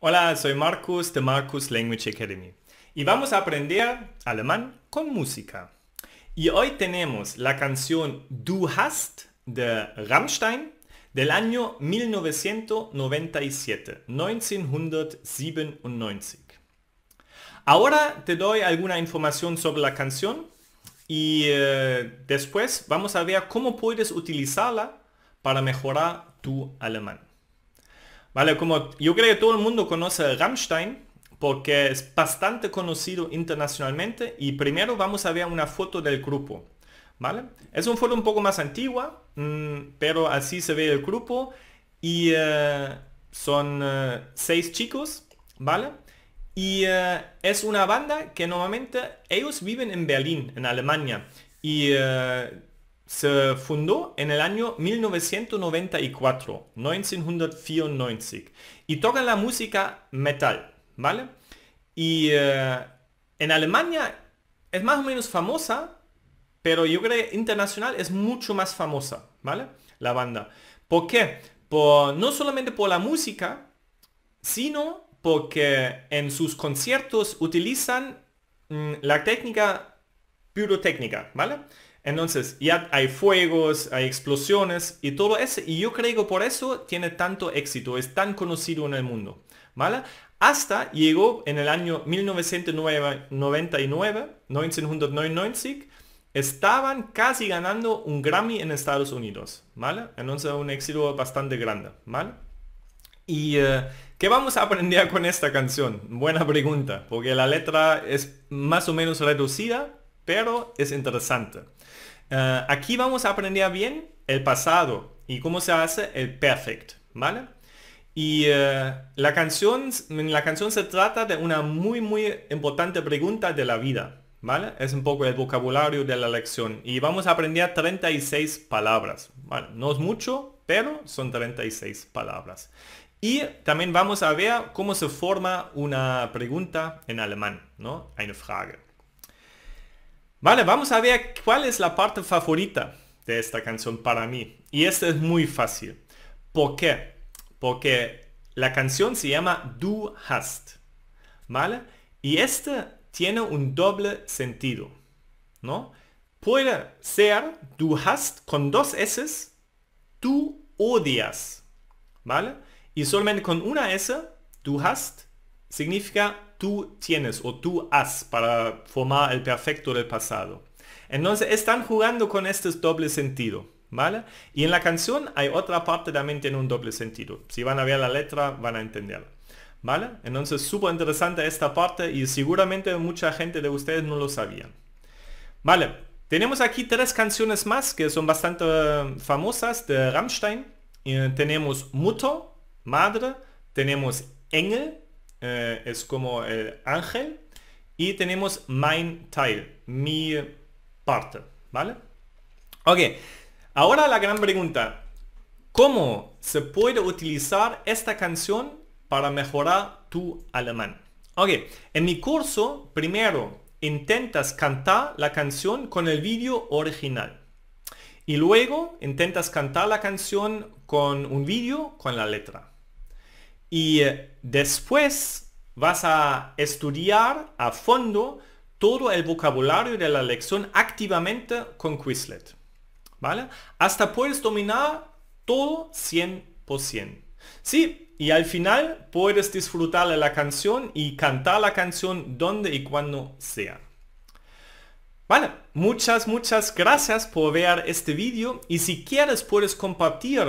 Hola, soy Marcus de Marcus Language Academy y vamos a aprender alemán con música. Y hoy tenemos la canción Du hast de Rammstein del año 1997. 1997. Ahora te doy alguna información sobre la canción y después vamos a ver cómo puedes utilizarla para mejorar tu alemán. Vale, como yo creo que todo el mundo conoce Rammstein porque es bastante conocido internacionalmente, y primero vamos a ver una foto del grupo. Vale, es una foto un poco más antigua, pero así se ve el grupo y son 6 chicos, ¿vale? Y es una banda que normalmente ellos viven en Berlín, en Alemania, y se fundó en el año 1994, 1994, y tocan la música metal, ¿vale? Y en Alemania es más o menos famosa, pero yo creo que internacional es mucho más famosa, ¿vale? La banda. ¿Por qué? No solamente por la música, sino porque en sus conciertos utilizan la técnica pirotécnica, ¿vale? Entonces ya hay fuegos, hay explosiones y todo eso, y yo creo que por eso tiene tanto éxito, es tan conocido en el mundo, ¿vale? Hasta llegó en el año 1999, estaban casi ganando un Grammy en Estados Unidos, ¿vale? Entonces un éxito bastante grande, ¿vale? ¿Y qué vamos a aprender con esta canción? Buena pregunta, porque la letra es más o menos reducida, pero es interesante. Aquí vamos a aprender bien el pasado y cómo se hace el perfect, ¿vale? Y la canción se trata de una muy importante pregunta de la vida, ¿vale? Es un poco el vocabulario de la lección y vamos a aprender 36 palabras, ¿vale? No es mucho, pero son 36 palabras. Y también vamos a ver cómo se forma una pregunta en alemán, ¿no? Eine Frage. Vale, vamos a ver cuál es la parte favorita de esta canción para mí. Y esta es muy fácil. ¿Por qué? Porque la canción se llama Du hast, ¿vale? Y este tiene un doble sentido, ¿no? Puede ser Du hast con 2 S's, tú odias, ¿vale? Y solamente con una S, Du hast, significa tú tienes o tú has, para formar el perfecto del pasado. Entonces están jugando con este doble sentido, ¿vale? Y en la canción hay otra parte también tiene un doble sentido. Si van a ver la letra van a entenderla, ¿vale? Entonces súper interesante esta parte y seguramente mucha gente de ustedes no lo sabían. Vale, tenemos aquí 3 canciones más que son bastante famosas de Rammstein. Tenemos Mutter, Madre, tenemos Engel, es como el ángel, y tenemos mein Teil, mi parte, ¿vale? Ok, ahora la gran pregunta: ¿cómo se puede utilizar esta canción para mejorar tu alemán? Ok, en mi curso primero intentas cantar la canción con el vídeo original y luego intentas cantar la canción con un vídeo con la letra. Y después vas a estudiar a fondo todo el vocabulario de la lección activamente con Quizlet, ¿vale? Hasta puedes dominar todo 100%. Sí, y al final puedes disfrutar de la canción y cantar la canción donde y cuando sea. Vale, muchas gracias por ver este vídeo, y si quieres puedes compartir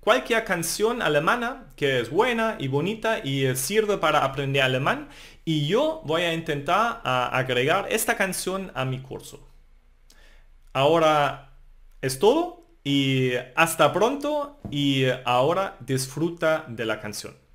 cualquier canción alemana que es buena y bonita y sirve para aprender alemán, y yo voy a intentar agregar esta canción a mi curso. Ahora es todo y hasta pronto, y ahora disfruta de la canción.